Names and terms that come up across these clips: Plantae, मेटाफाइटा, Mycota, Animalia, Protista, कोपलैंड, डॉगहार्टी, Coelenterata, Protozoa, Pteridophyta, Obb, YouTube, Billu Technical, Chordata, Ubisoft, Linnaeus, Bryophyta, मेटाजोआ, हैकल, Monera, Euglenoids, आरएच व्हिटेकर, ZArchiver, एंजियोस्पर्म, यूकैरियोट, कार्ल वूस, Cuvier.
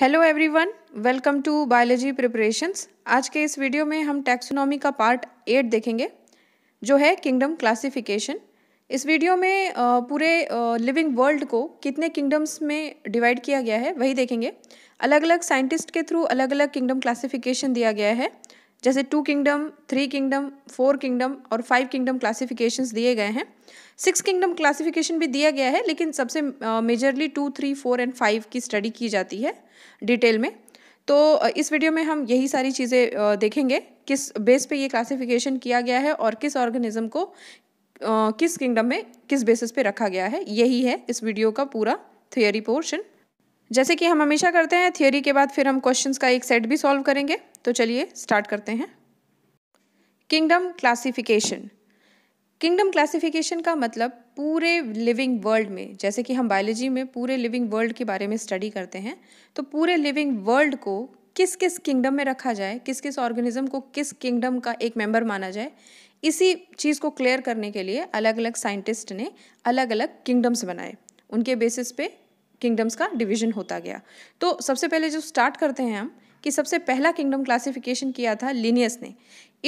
Hello everyone, welcome to biology preparations. आज के इस वीडियो में हम टैक्सोनॉमी का पार्ट 8 देखेंगे जो है किंगडम क्लासिफिकेशन। इस वीडियो में पूरे लिविंग वर्ल्ड को कितने किंगडम्स में डिवाइड किया गया है वही देखेंगे। अलग अलग साइंटिस्ट के थ्रू अलग अलग किंगडम क्लासिफिकेशन दिया गया है, जैसे 2 किंगडम, 3 किंगडम, 4 किंगडम और 5 किंगडम क्लासिफिकेशंस दिए गए हैं। 6 किंगडम क्लासिफिकेशन भी दिया गया है, लेकिन सबसे मेजरली 2, 3, 4 और 5 की स्टडी की जाती है डिटेल में। तो इस वीडियो में हम यही सारी चीज़ें देखेंगे, किस बेस पे ये क्लासिफिकेशन किया गया है और किस ऑर्गेनिज्म को किस किंगडम में किस बेसिस पे रखा गया है। यही है इस वीडियो का पूरा थियोरी पोर्शन। जैसे कि हम हमेशा करते हैं, थियोरी के बाद फिर हम क्वेश्चंस का एक सेट भी सॉल्व करेंगे। तो चलिए स्टार्ट करते हैं। Kingdom classification. किंगडम क्लासिफिकेशन का मतलब पूरे लिविंग वर्ल्ड में, जैसे कि हम बायोलॉजी में पूरे लिविंग वर्ल्ड के बारे में स्टडी करते हैं, तो पूरे लिविंग वर्ल्ड को किस किस किंगडम में रखा जाए, किस किस ऑर्गेनिज्म को किस किंगडम का एक मेंबर माना जाए, इसी चीज़ को क्लियर करने के लिए अलग अलग साइंटिस्ट ने अलग अलग किंगडम्स बनाए। उनके बेसिस पे किंगडम्स का डिवीजन होता गया। तो सबसे पहले जो स्टार्ट करते हैं हम कि सबसे पहला किंगडम क्लासिफिकेशन किया था लिनियस ने।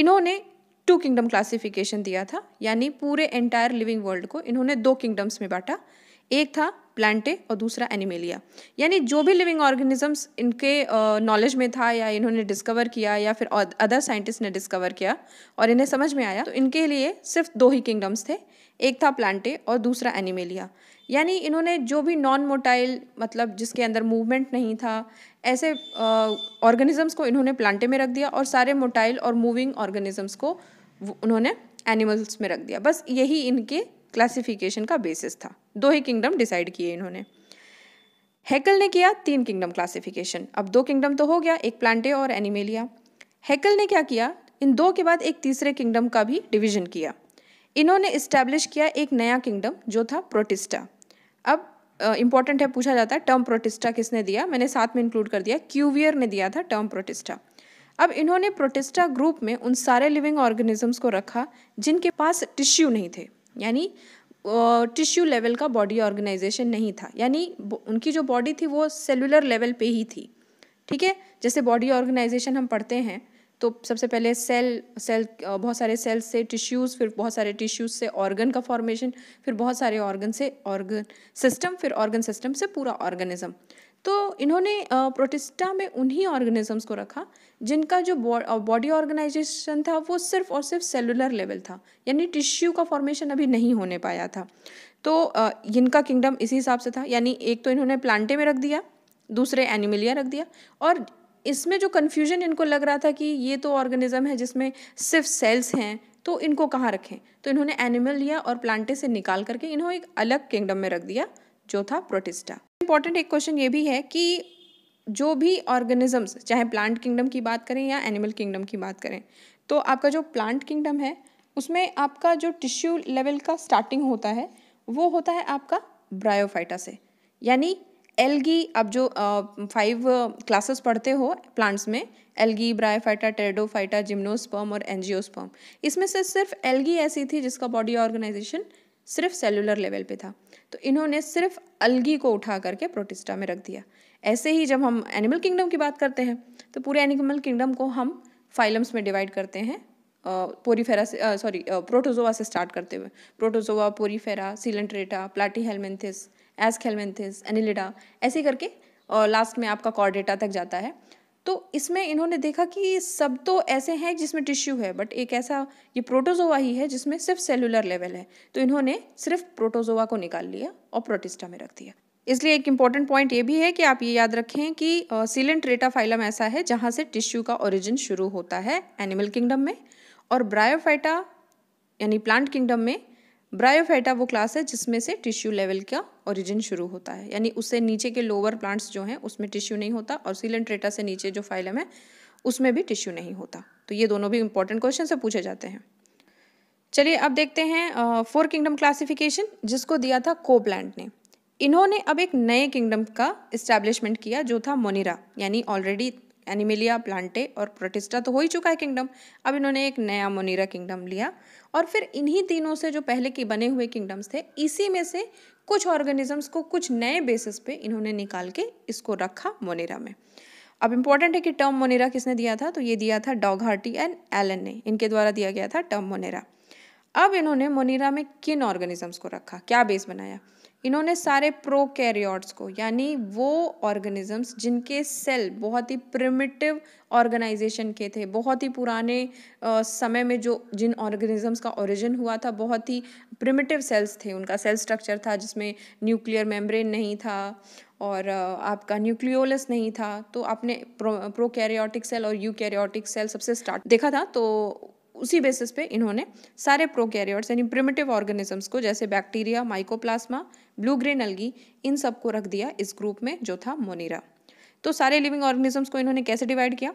इन्होंने 2 किंगडम क्लासिफिकेशन दिया था, यानी पूरे एंटायर लिविंग वर्ल्ड को इन्होंने 2 किंगडम्स में बांटा। एक था प्लांटे और दूसरा एनिमेलिया। यानी जो भी लिविंग ऑर्गेनिजम्स इनके नॉलेज में था या इन्होंने डिस्कवर किया या फिर अदर साइंटिस्ट ने डिस्कवर किया और इन्हें समझ में आया, तो इनके लिए सिर्फ 2 ही किंगडम्स थे। एक था प्लांटे और दूसरा एनिमेलिया। यानी इन्होंने जो भी नॉन मोटाइल, मतलब जिसके अंदर मूवमेंट नहीं था, ऐसे ऑर्गेनिजम्स को इन्होंने प्लांटे में रख दिया और सारे मोटाइल और मूविंग ऑर्गेनिजम्स को उन्होंने एनिमल्स में रख दिया। बस यही इनके क्लासिफिकेशन का बेसिस था। 2 ही किंगडम डिसाइड किए इन्होंने। हैकल ने किया 3 किंगडम क्लासिफिकेशन। अब 2 किंगडम तो हो गया, एक प्लांटे और एनिमेलिया। हैकल ने क्या किया, इन 2 के बाद एक तीसरे किंगडम का भी डिवीजन किया। इन्होंने इस्टेब्लिश किया एक नया किंगडम जो था प्रोटिस्टा। अब इम्पॉर्टेंट है, पूछा जाता है टर्म प्रोटिस्टा किसने दिया, मैंने साथ में इंक्लूड कर दिया, क्यूवियर ने दिया था टर्म प्रोटिस्टा। अब इन्होंने प्रोटिस्टा ग्रुप में उन सारे लिविंग ऑर्गेनिजम्स को रखा जिनके पास टिश्यू नहीं थे, यानी टिश्यू लेवल का बॉडी ऑर्गेनाइजेशन नहीं था, यानी उनकी जो बॉडी थी वो सेलुलर लेवल पे ही थी। ठीक है, जैसे बॉडी ऑर्गेनाइजेशन हम पढ़ते हैं तो सबसे पहले सेल, बहुत सारे सेल्स से टिश्यूज़, फिर बहुत सारे टिश्यूज़ से ऑर्गन का फॉर्मेशन, फिर बहुत सारे ऑर्गन से ऑर्गन सिस्टम, फिर ऑर्गन सिस्टम से पूरा ऑर्गेनिज्म। तो इन्होंने प्रोटिस्टा में उन्हीं ऑर्गेनिजम्स को रखा जिनका जो बॉडी ऑर्गेनाइजेशन था वो सिर्फ और सिर्फ सेलुलर लेवल था, यानी टिश्यू का फॉर्मेशन अभी नहीं होने पाया था। तो इनका किंगडम इसी हिसाब से था, यानी एक तो इन्होंने प्लांटे में रख दिया, दूसरे एनिमेलिया रख दिया। और इसमें जो कन्फ्यूजन इनको लग रहा था कि ये तो ऑर्गेनिज्म है जिसमें सिर्फ सेल्स हैं, तो इनको कहाँ रखें, तो इन्होंने एनिमेलिया और प्लांटे से निकाल करके इन्होंने एक अलग किंगडम में रख दिया जो था प्रोटिस्टा। इम्पॉर्टेंट एक क्वेश्चन ये भी है कि जो भी ऑर्गेनिजम्स, चाहे प्लांट किंगडम की बात करें या एनिमल किंगडम की बात करें, तो आपका जो प्लांट किंगडम है उसमें आपका जो टिश्यू लेवल का स्टार्टिंग होता है वो होता है आपका ब्रायोफाइटा से, यानी एल्गी। आप जो 5 क्लासेस पढ़ते हो प्लांट्स में, एल्गी, ब्रायोफाइटा, टेरिडोफाइटा, जिम्नोस्पर्म और एंजियोस्पर्म, इसमें से सिर्फ एल्गी ऐसी थी जिसका बॉडी ऑर्गेनाइजेशन सिर्फ सेलुलर लेवल पे था, तो इन्होंने सिर्फ एल्गी को उठा करके प्रोटिस्टा में रख दिया। ऐसे ही जब हम एनिमल किंगडम की बात करते हैं तो पूरे एनिमल किंगडम को हम फाइलम्स में डिवाइड करते हैं, पोरीफेरा से प्रोटोजोआ से स्टार्ट करते हुए, protozoa, porifera, coelenterata, platyhelminthes, aschelminthes, annelida, ऐसे करके लास्ट में आपका कॉर्डेटा तक जाता है। तो इसमें इन्होंने देखा कि सब तो ऐसे हैं जिसमें टिश्यू है, बट एक ऐसा ये प्रोटोजोआ ही है जिसमें सिर्फ सेलुलर लेवल है, तो इन्होंने सिर्फ प्रोटोजोआ को निकाल लिया और प्रोटिस्टा में रख दिया। इसलिए एक इम्पॉर्टेंट पॉइंट ये भी है कि आप ये याद रखें कि सीलेंटरेटा फाइलम ऐसा है जहाँ से टिश्यू का ओरिजिन शुरू होता है एनिमल किंगडम में, और ब्रायोफाइटा यानी प्लांट किंगडम में ब्रायोफाइटा वो क्लास है जिसमें से टिश्यू लेवल का ओरिजिन शुरू होता है, यानी उससे नीचे के लोअर प्लांट्स जो हैं उसमें टिश्यू नहीं होता, और सीलेंटरेटा से नीचे जो फाइलम है उसमें भी टिश्यू नहीं होता। तो ये दोनों भी इंपॉर्टेंट क्वेश्चन से पूछे जाते हैं। चलिए अब देखते हैं 4 किंगडम क्लासिफिकेशन जिसको दिया था कोपलैंड ने। इन्होंने अब एक नए किंगडम का इस्टेब्लिशमेंट किया जो था मोनेरा, यानी ऑलरेडी एनिमेलिया, प्लांटे और प्रोटिस्टा तो हो ही चुका है किंगडम। अब इन्होंने एक नया मोनेरा किंगडम लिया और फिर इन्हीं तीनों से जो पहले के बने हुए किंगडम्स थे इसी में से कुछ ऑर्गेनिजम्स को कुछ नए बेसिस पे इन्होंने निकाल के इसको रखा मोनेरा में। अब इम्पॉर्टेंट है कि टर्म मोनेरा किसने दिया था, तो ये दिया था डॉगहार्टी एंड एलन ने, इनके द्वारा दिया गया था टर्म मोनेरा। अब इन्होंने मोनेरा में किन ऑर्गेनिजम्स को रखा, क्या बेस बनाया, इन्होंने सारे प्रोकैरियोट्स को, यानी वो ऑर्गेनिजम्स जिनके सेल बहुत ही प्रिमिटिव ऑर्गेनाइजेशन के थे, बहुत ही पुराने समय में जो जिन ऑर्गेनिजम्स का ओरिजिन हुआ था बहुत ही प्रिमिटिव सेल्स थे, उनका सेल स्ट्रक्चर था जिसमें न्यूक्लियर मेम्ब्रेन नहीं था और आपका न्यूक्लियोलस नहीं था। तो आपने प्रोकैरियोटिक सेल और यूकैरियोटिक सेल सबसे स्टार्ट देखा था, तो उसी बेसिस पे इन्होंने सारे प्रोकैरियोट्स यानी प्रिमिटिव ऑर्गेनिजम्स को जैसे bacteria, mycoplasma, blue green algae, इन सब को रख दिया इस ग्रुप में जो था मोनेरा। तो सारे लिविंग ऑर्गेनिजम्स को इन्होंने कैसे डिवाइड किया,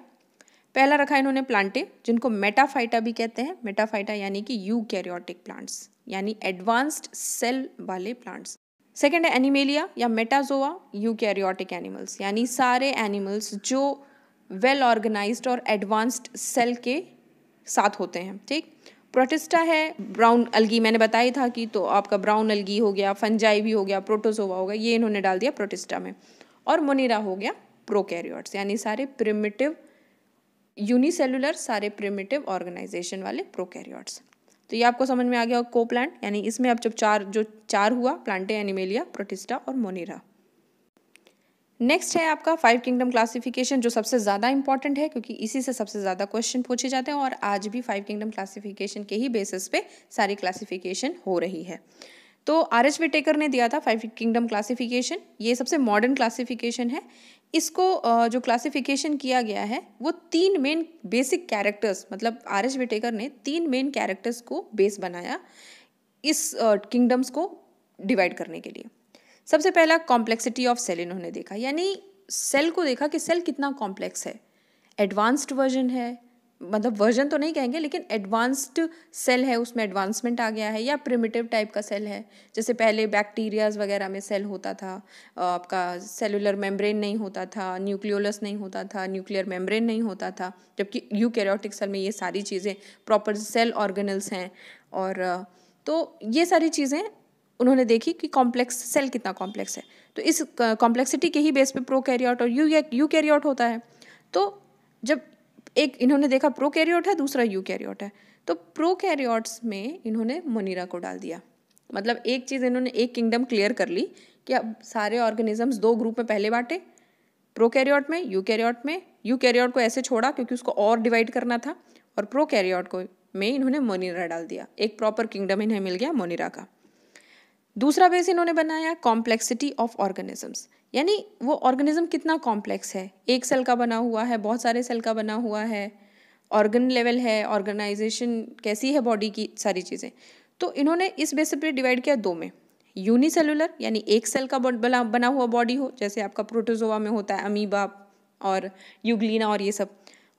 पहला रखा इन्होंने प्लांटे, जिनको मेटाफाइटा भी कहते हैं, मेटाफाइटा यानी कि यूकैरियोटिक प्लांट्स यानी एडवांस्ड सेल वाले प्लांट्स। सेकेंड है एनिमेलिया या मेटाजोआ, यूकैरियोटिक एनिमल्स यानी सारे एनिमल्स जो वेल ऑर्गेनाइज्ड और एडवांस्ड सेल के साथ होते हैं, ठीक। प्रोटिस्टा है ब्राउन एल्गी, मैंने बताया था कि, तो आपका ब्राउन एल्गी हो गया, फंजाई भी हो गया, प्रोटोजोआ हो गया, ये इन्होंने डाल दिया प्रोटिस्टा में। और मोनेरा हो गया प्रोकैरियोट्स यानी सारे प्रिमिटिव यूनिसेलुलर, सारे प्रिमिटिव ऑर्गेनाइजेशन वाले प्रोकैरियोट्स। तो ये आपको समझ में आ गया कोप्लैंड, यानी इसमें अब जब चार हुआ, प्लांटे, एनिमेलिया, प्रोटिस्टा और मोनेरा। नेक्स्ट है आपका 5 किंगडम क्लासिफिकेशन, जो सबसे ज़्यादा इंपॉर्टेंट है क्योंकि इसी से सबसे ज़्यादा क्वेश्चन पूछे जाते हैं और आज भी 5 किंगडम क्लासिफिकेशन के ही बेसिस पे सारी क्लासिफिकेशन हो रही है। तो आरएच व्हिटेकर ने दिया था 5 किंगडम क्लासिफिकेशन, ये सबसे मॉडर्न क्लासिफिकेशन है। इसको जो क्लासिफिकेशन किया गया है वो 3 मेन बेसिक कैरेक्टर्स, मतलब आरएच व्हिटेकर ने 3 मेन कैरेक्टर्स को बेस बनाया इस किंगडम्स को डिवाइड करने के लिए। सबसे पहला कॉम्प्लेक्सिटी ऑफ सेल इन्होंने देखा, यानी सेल को देखा कि सेल कितना कॉम्प्लेक्स है, एडवांस्ड वर्जन है, मतलब वर्जन तो नहीं कहेंगे लेकिन एडवांस्ड सेल है, उसमें एडवांसमेंट आ गया है, या प्रिमिटिव टाइप का सेल है। जैसे पहले बैक्टीरियाज वगैरह में सेल होता था, आपका सेलुलर मेम्ब्रेन नहीं होता था, न्यूक्लियोलस नहीं होता था, न्यूक्लियर मेम्ब्रेन नहीं होता था, जबकि यूकैरियोटिक सेल में ये सारी चीज़ें प्रॉपर सेल ऑर्गेनल्स हैं। और तो ये सारी चीज़ें उन्होंने देखी कि कॉम्प्लेक्स सेल कितना कॉम्प्लेक्स है। तो इस कॉम्प्लेक्सिटी के ही बेस पे प्रोकैरियोट और यूकैरियोट होता है। तो जब एक इन्होंने देखा प्रोकैरियोट है, दूसरा यूकैरियोट है, तो प्रोकैरियोट्स में इन्होंने मोनेरा को डाल दिया। मतलब एक चीज़ इन्होंने एक किंगडम क्लियर कर ली कि अब सारे ऑर्गेनिजम्स 2 ग्रुप में पहले बांटे, प्रोकैरियोट में, यूकैरियोट में। यूकैरियोट को ऐसे छोड़ा क्योंकि उसको और डिवाइड करना था, और प्रोकैरियोट को में इन्होंने मोनेरा डाल दिया। एक प्रॉपर किंगडम इन्हें मिल गया मोनेरा का। दूसरा बेस इन्होंने बनाया कॉम्प्लेक्सिटी ऑफ ऑर्गेनिजम्स, यानी वो ऑर्गेनिज्म कितना कॉम्प्लेक्स है, एक सेल का बना हुआ है, बहुत सारे सेल का बना हुआ है, ऑर्गन लेवल है, ऑर्गेनाइजेशन कैसी है बॉडी की, सारी चीज़ें। तो इन्होंने इस बेस पे डिवाइड किया 2 में, यूनिसेलुलर यानी एक सेल का बना हुआ बॉडी हो, जैसे आपका प्रोटोजोआ में होता है अमीबा और यूग्लिना और ये सब,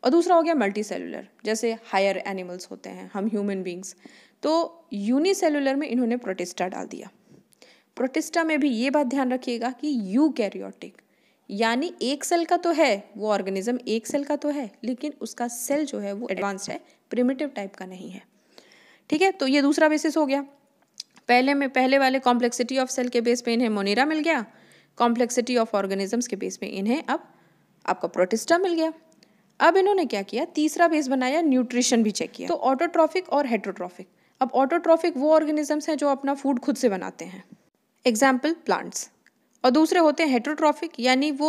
और दूसरा हो गया मल्टी सेलुलर, जैसे हायर एनिमल्स होते हैं, हम ह्यूमन बींग्स। तो यूनिसेलुलर में इन्होंने प्रोटिस्टा डाल दिया। प्रोटिस्टा में भी ये बात ध्यान रखिएगा कि यूकैरियोटिक यानी एक सेल का तो है, वो ऑर्गेनिज्म एक सेल का तो है लेकिन उसका सेल जो है वो एडवांस्ड है, प्रिमिटिव टाइप का नहीं है, ठीक है। तो ये दूसरा बेसिस हो गया। पहले वाले कॉम्प्लेक्सिटी ऑफ सेल के बेस पे इन्हें मोनेरा मिल गया, कॉम्प्लेक्सिटी ऑफ ऑर्गेनिजम्स के बेस पे इन्हें अब आपका प्रोटिस्टा मिल गया। अब इन्होंने क्या किया, तीसरा बेस बनाया, न्यूट्रिशन भी चेक किया। तो ऑटोट्रॉफिक और हेटरोट्रॉफिक। अब ऑटोट्रॉफिक वो ऑर्गेनिजम्स हैं जो अपना फूड खुद से बनाते हैं, एग्जाम्पल प्लांट्स, और दूसरे होते हैं हेटरोट्रॉफिक, यानी वो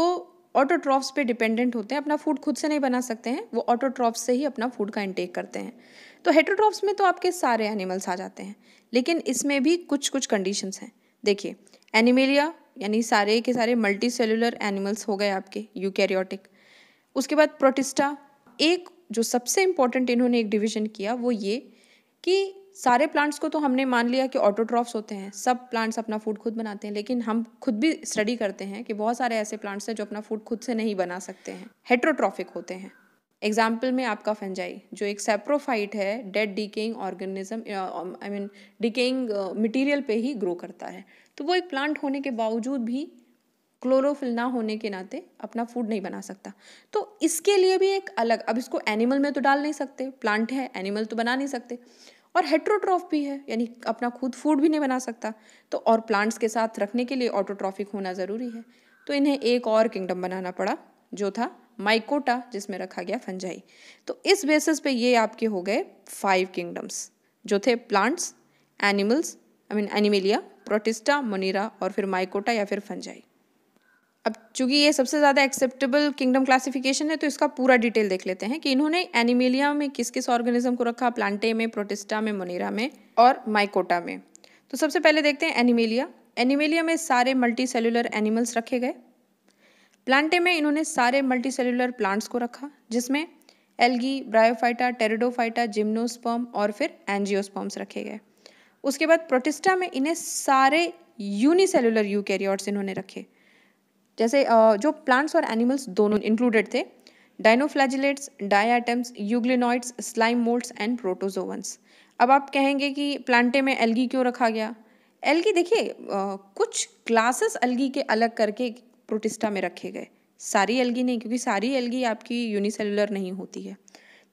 ऑटोट्रॉफ्स पे डिपेंडेंट होते हैं, अपना फूड खुद से नहीं बना सकते हैं, वो ऑटोट्रॉफ्स से ही अपना फूड का इंटेक करते हैं। तो हेटरोट्रॉफ्स में तो आपके सारे एनिमल्स आ जाते हैं, लेकिन इसमें भी कुछ कुछ कंडीशंस हैं। देखिए, एनिमेलिया यानी सारे के सारे मल्टी सेलुलर एनिमल्स हो गए आपके यूकैरियोटिक। उसके बाद प्रोटिस्टा, एक जो सबसे इम्पॉर्टेंट इन्होंने एक डिवीजन किया वो ये कि सारे प्लांट्स को तो हमने मान लिया कि ऑटोट्रॉफ्स होते हैं, सब प्लांट्स अपना फूड खुद बनाते हैं, लेकिन हम खुद भी स्टडी करते हैं कि बहुत सारे ऐसे प्लांट्स हैं जो अपना फूड खुद से नहीं बना सकते हैं, हेटरोट्रॉफिक होते हैं। एग्जाम्पल में आपका फंजाई, जो एक सैप्रोफाइट है, dead decaying organism, I mean decaying material पे ही ग्रो करता है, तो वो एक प्लांट होने के बावजूद भी क्लोरोफिल ना होने के नाते अपना फूड नहीं बना सकता। तो इसके लिए भी एक अलग, अब इसको एनिमल में तो डाल नहीं सकते, प्लांट है एनिमल तो बना नहीं सकते, और हेट्रोट्रॉफ भी है यानी अपना खुद फूड भी नहीं बना सकता, तो और प्लांट्स के साथ रखने के लिए ऑटोट्रॉफिक होना ज़रूरी है। तो इन्हें एक और किंगडम बनाना पड़ा जो था माइकोटा, जिसमें रखा गया फंजाई। तो इस बेसिस पे ये आपके हो गए 5 किंगडम्स जो थे plants, animals animalia, protista, monera और फिर माइकोटा या फिर फंजाई। अब चूंकि ये सबसे ज़्यादा एक्सेप्टेबल किंगडम क्लासिफिकेशन है तो इसका पूरा डिटेल देख लेते हैं कि इन्होंने एनिमेलिया में किस किस ऑर्गेनिज्म को रखा, प्लांटे में, प्रोटिस्टा में, मोनेरा में और माइकोटा में। तो सबसे पहले देखते हैं एनिमेलिया। एनिमेलिया में सारे मल्टी सेलुलर एनिमल्स रखे गए। प्लांटे में इन्होंने सारे मल्टी सेलुलर प्लांट्स को रखा जिसमें एल्गी, ब्रायोफाइटा, टेरिडोफाइटा, जिम्नोस्पर्म और फिर एंजियोस्पर्म्स रखे गए। उसके बाद प्रोटिस्टा में इन्हें सारे यूनिसेलुलर यूकैरियोट्स इन्होंने रखे, जैसे जो प्लांट्स और एनिमल्स दोनों इंक्लूडेड थे, dinoflagellates, diatoms, euglenoids, slime moulds and protozoans. अब आप कहेंगे कि प्लांटे में एल्गी क्यों रखा गया? एल्गी देखिए कुछ क्लासेस एल्गी के अलग करके प्रोटिस्टा में रखे गए, सारी एल्गी नहीं, क्योंकि सारी एल्गी आपकी यूनिसेलुलर नहीं होती है।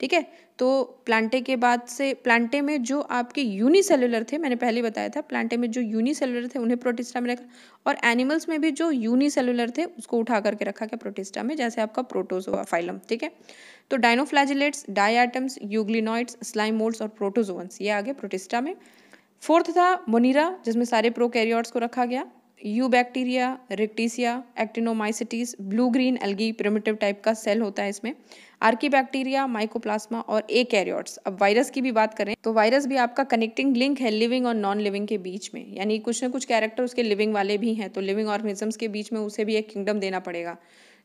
ठीक है, तो प्लांटे के बाद से प्लांटे में जो आपके यूनिसेलुलर थे, मैंने पहले बताया था, प्लांटे में जो यूनिसेलुलर थे उन्हें प्रोटिस्टा में रखा, और एनिमल्स में भी जो यूनिसेलुलर थे उसको उठा करके रखा गया प्रोटिस्टा में, जैसे आपका प्रोटोजोआ फाइलम। ठीक है, तो dinoflagellates, diatoms, euglenoids, slime moulds और प्रोटोजोवंस ये आगे प्रोटिस्टा में। फोर्थ था मोनेरा, जिसमें सारे प्रोकैरियोट्स को रखा गया, eubacteria, rickettsia, actinomycetes, blue green algae, primitive type का सेल होता है इसमें, आर्की बैक्टीरिया, माइकोप्लाज्मा और एकेरियोट्स। अब वायरस की भी बात करें तो वायरस भी आपका कनेक्टिंग लिंक है लिविंग और नॉन लिविंग के बीच में, यानी कुछ ना कुछ कैरेक्टर उसके लिविंग वाले भी हैं, तो लिविंग ऑर्गेनिजम्स के बीच में उसे भी एक किंगडम देना पड़ेगा।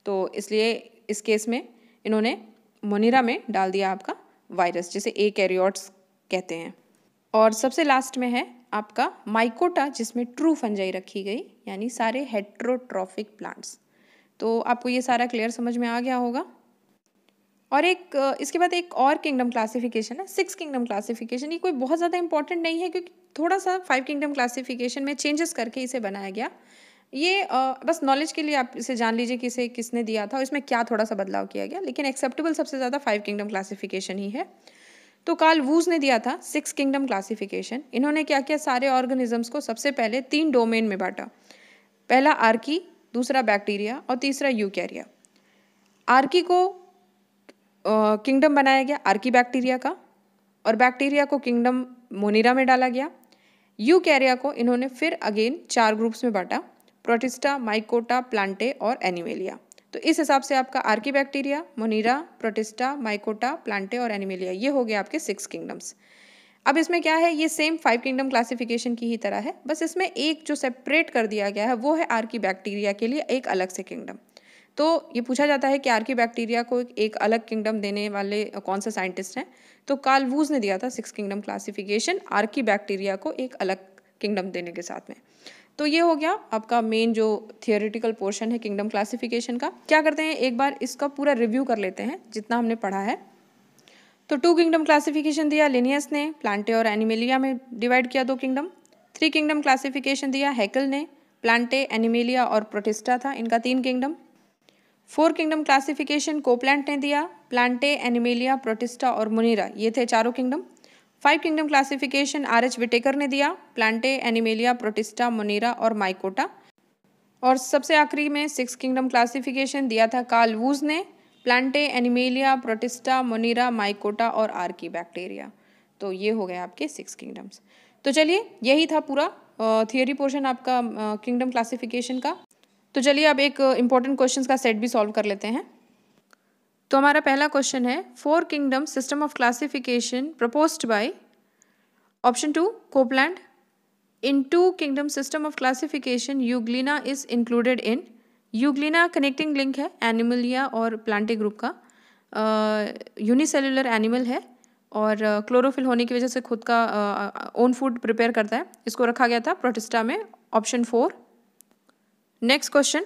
तो इसलिए इस केस में इन्होंने मोनेरा में डाल दिया आपका वायरस, जिसे एकेरियोट्स कहते हैं। और सबसे लास्ट में है आपका माइकोटा, जिसमें ट्रू फंजाई रखी गई, यानी सारे हेट्रोट्रॉफिक प्लांट्स। तो आपको ये सारा क्लियर समझ में आ गया होगा। और एक इसके बाद एक और किंगडम क्लासिफिकेशन है, 6 किंगडम क्लासिफिकेशन। ये कोई बहुत ज़्यादा इंपॉर्टेंट नहीं है क्योंकि थोड़ा सा 5 किंगडम क्लासिफिकेशन में चेंजेस करके इसे बनाया गया। ये बस नॉलेज के लिए आप इसे जान लीजिए कि इसे किसने दिया था और इसमें क्या थोड़ा सा बदलाव किया गया, लेकिन एक्सेप्टेबल सबसे ज़्यादा 5 किंगडम क्लासिफिकेशन ही है। तो कार्ल वूस ने दिया था 6 किंगडम क्लासिफिकेशन। इन्होंने क्या किया, सारे ऑर्गेनिजम्स को सबसे पहले 3 डोमेन में बांटा, पहला आर्की, दूसरा बैक्टीरिया और तीसरा यूकैरिया। आर्की को किंगडम बनाया गया आर्की बैक्टीरिया का, और बैक्टीरिया को किंगडम मोनेरा में डाला गया। यूकैरिया को इन्होंने फिर अगेन 4 ग्रुप्स में बांटा, प्रोटिस्टा, माइकोटा, प्लांटे और एनिमेलिया। तो इस हिसाब से आपका archaebacteria, monera, protista, mycota, plantae और एनिमेलिया ये हो गए आपके 6 किंगडम्स। अब इसमें क्या है, ये सेम 5 किंगडम क्लासिफिकेशन की ही तरह है, बस इसमें एक जो सेपरेट कर दिया गया है वो है आर्की बैक्टीरिया के लिए एक अलग से किंगडम। तो ये पूछा जाता है कि आर्की बैक्टीरिया को एक अलग किंगडम देने वाले कौन से साइंटिस्ट हैं, तो कार्ल वूस ने दिया था 6 किंगडम क्लासिफिकेशन आर्की बैक्टीरिया को एक अलग किंगडम देने के साथ में। तो ये हो गया आपका मेन जो थियोरेटिकल पोर्शन है किंगडम क्लासिफिकेशन का। क्या करते हैं, एक बार इसका पूरा रिव्यू कर लेते हैं जितना हमने पढ़ा है। तो 2 किंगडम क्लासिफिकेशन दिया लिनियस ने, प्लांटे और एनिमेलिया में डिवाइड किया 2 किंगडम। 3 किंगडम क्लासिफिकेशन दिया हैकल ने, प्लांटे, एनिमेलिया और प्रोटिस्टा था इनका 3 किंगडम। 4 किंगडम क्लासिफिकेशन कोपलैंड ने दिया, प्लांटे, एनिमेलिया, प्रोटिस्टा और मोनेरा ये थे 4 kingdom. 5 kingdom classification RH Whittaker ने दिया, प्लांटे, एनिमेलिया, प्रोटिस्टा, मोनेरा और माइकोटा। और सबसे आखिरी में 6 किंगडम क्लासिफिकेशन दिया था कार्ल वूस ने, plantae, animalia, protista, monera, mycota और आर्की बैक्टीरिया। तो ये हो गए आपके 6 किंगडम्स। तो चलिए यही था पूरा थियोरी पोर्शन आपका किंगडम क्लासिफिकेशन का। तो चलिए अब एक इम्पॉर्टेंट क्वेश्चंस का सेट भी सॉल्व कर लेते हैं। तो हमारा पहला क्वेश्चन है 4 kingdom system of classification proposed by option 2 कोपलैंड। In 2 kingdom system of classification euglena is included in. Euglena connecting link है एनिमलिया और प्लांटे ग्रुप का, यूनिसेलुलर एनिमल है और क्लोरोफिल होने की वजह से खुद का ओन फूड प्रिपेयर करता है। इसको रखा गया था प्रोटिस्टा में, option 4। Next question,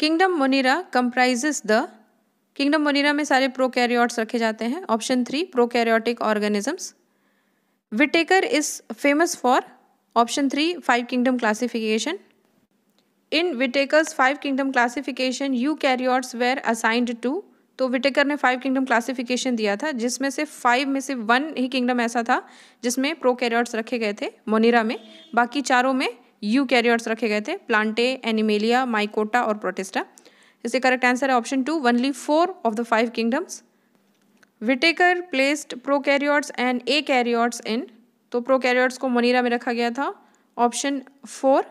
kingdom monera comprises the. Kingdom monera में सारे प्रोकैरियोट्स रखे जाते हैं, option 3 prokaryotic organisms. Whittaker is famous for option 3 5 kingdom classification. In Whittaker's 5 kingdom classification, eukaryotes were assigned to, तो Whittaker ने 5 kingdom classification दिया था जिसमें से 5 में से 1 ही kingdom ऐसा था जिसमें prokaryotes रखे गए थे Monera में, बाकी चारों में eukaryotes रखे गए थे Plantae, Animalia, Mycota और Protista। इससे करेक्ट आंसर है option 2, only 4 of the 5 kingdoms. Whittaker placed prokaryotes and eukaryotes in, तो prokaryotes को Monera में रखा गया था, option 4।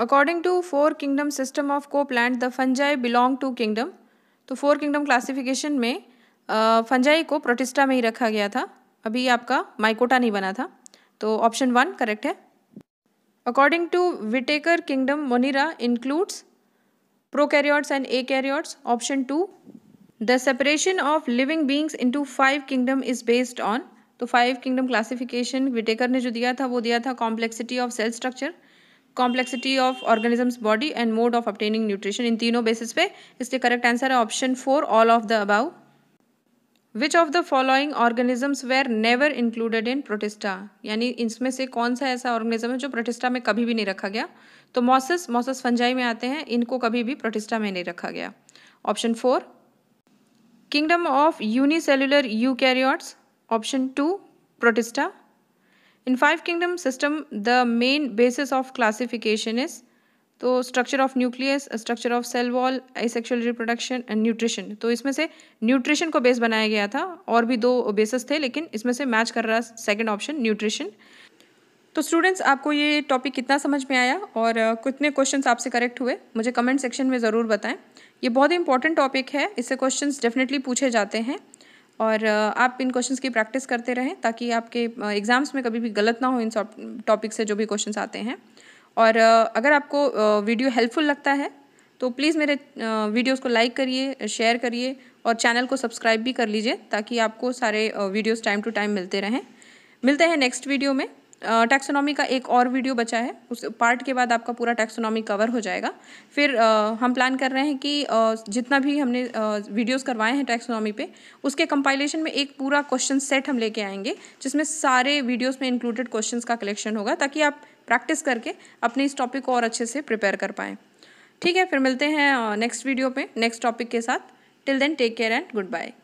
According to 4 kingdom system of Copeland, the fungi belong to kingdom, तो 4 kingdom classification में fungi को Protista में ही रखा गया था, अभी आपका Mycota नहीं बना था, तो ऑप्शन 1 करेक्ट है। According to Whittaker, kingdom Monera includes prokaryotes and eukaryotes, option 2. The separation of living beings into 5 kingdom is based on, तो 5 kingdom classification Whittaker ने जो दिया था वो दिया था complexity of cell structure, complexity of organism's body and mode of obtaining nutrition, इन तीनों basis पे, इसलिए correct answer है option 4, all of the above। Which of the following organisms were never included in Protista, यानी इसमें से कौन सा ऐसा organism है जो Protista में कभी भी नहीं रखा गया, तो mosses फंजाई में आते हैं, इनको कभी भी Protista में नहीं रखा गया, option 4। Kingdom of unicellular eukaryotes, option 2, Protista। In 5 kingdom system, the main basis of classification is, तो structure of nucleus, structure of cell wall, asexual reproduction and nutrition, तो इसमें से nutrition को बेस बनाया गया था, और भी 2 bases थे लेकिन इसमें से मैच कर रहा है सेकेंड ऑप्शन nutrition। तो स्टूडेंट्स आपको ये टॉपिक कितना समझ में आया और कितने क्वेश्चंस आपसे करेक्ट हुए मुझे कमेंट सेक्शन में ज़रूर बताएं। ये बहुत ही इंपॉर्टेंट टॉपिक है, इससे क्वेश्चंस डेफिनेटली पूछे जाते हैं और आप इन क्वेश्चंस की प्रैक्टिस करते रहें ताकि आपके एग्ज़ाम्स में कभी भी गलत ना हो इन टॉपिक से जो भी क्वेश्चंस आते हैं। और अगर आपको वीडियो हेल्पफुल लगता है तो प्लीज़ मेरे वीडियोज़ को लाइक करिए, शेयर करिए और चैनल को सब्सक्राइब भी कर लीजिए ताकि आपको सारे वीडियोज़ टाइम टू टाइम मिलते रहें। मिलते हैं नेक्स्ट वीडियो में, टैक्सोनॉमी का एक और वीडियो बचा है, उस पार्ट के बाद आपका पूरा टैक्सोनॉमी कवर हो जाएगा। फिर हम प्लान कर रहे हैं कि जितना भी हमने वीडियोस करवाए हैं टैक्सोनॉमी पे उसके कंपाइलेशन में एक पूरा क्वेश्चन सेट हम लेके आएंगे जिसमें सारे वीडियोस में इंक्लूडेड क्वेश्चंस का कलेक्शन होगा ताकि आप प्रैक्टिस करके अपने इस टॉपिक को और अच्छे से प्रिपेयर कर पाएँ। ठीक है, फिर मिलते हैं नेक्स्ट वीडियो पर नेक्स्ट टॉपिक के साथ। Till then take care and good bye.